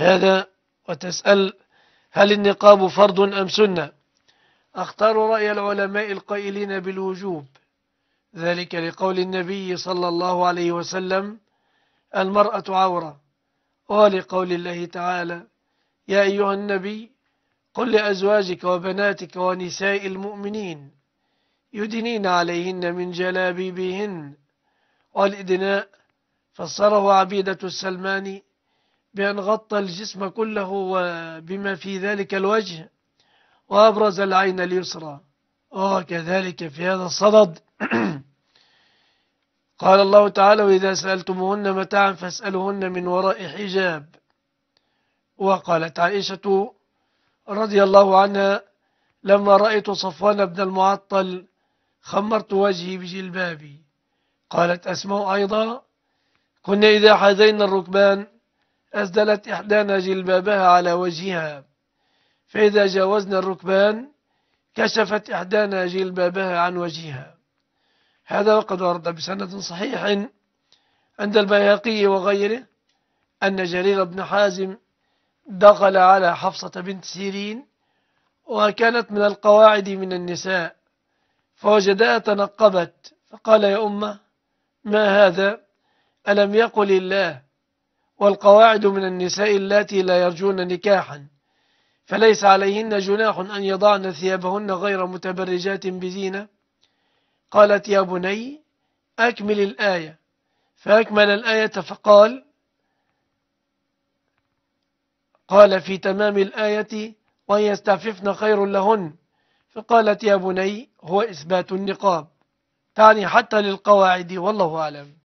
هذا، وتسأل هل النقاب فرض أم سنة؟ أختار رأي العلماء القائلين بالوجوب، ذلك لقول النبي صلى الله عليه وسلم المرأة عورة، ولقول الله تعالى يا أيها النبي قل لأزواجك وبناتك ونساء المؤمنين يدنين عليهن من جلابيبهن. والإدناء فسره عبيدة السلماني بأن غطى الجسم كله وبما في ذلك الوجه وأبرز العين اليسرى. وكذلك في هذا الصدد قال الله تعالى وإذا سألتموهن متاعا فاسألوهن من وراء حجاب. وقالت عائشة رضي الله عنها لما رأيت صفوان بن المعطل خمرت وجهي بجلبابي. قالت أسماء أيضا كنا إذا حذينا الركبان أسدلت إحدانا جلبابها على وجهها، فإذا جاوزنا الركبان كشفت إحدانا جلبابها عن وجهها. هذا وقد ورد بسند صحيح عند البيهقي وغيره أن جرير بن حازم دخل على حفصة بنت سيرين وكانت من القواعد من النساء، فوجدها تنقبت فقال يا أمة ما هذا؟ ألم يقل الله والقواعد من النساء اللاتي لا يرجون نكاحا فليس عليهن جناح أن يضعن ثيابهن غير متبرجات بزينة؟ قالت يا بني أكمل الآية، فأكمل الآية فقال في تمام الآية وأن يستعففن خير لهن، فقالت يا بني هو إثبات النقاب، تعني حتى للقواعد. والله أعلم.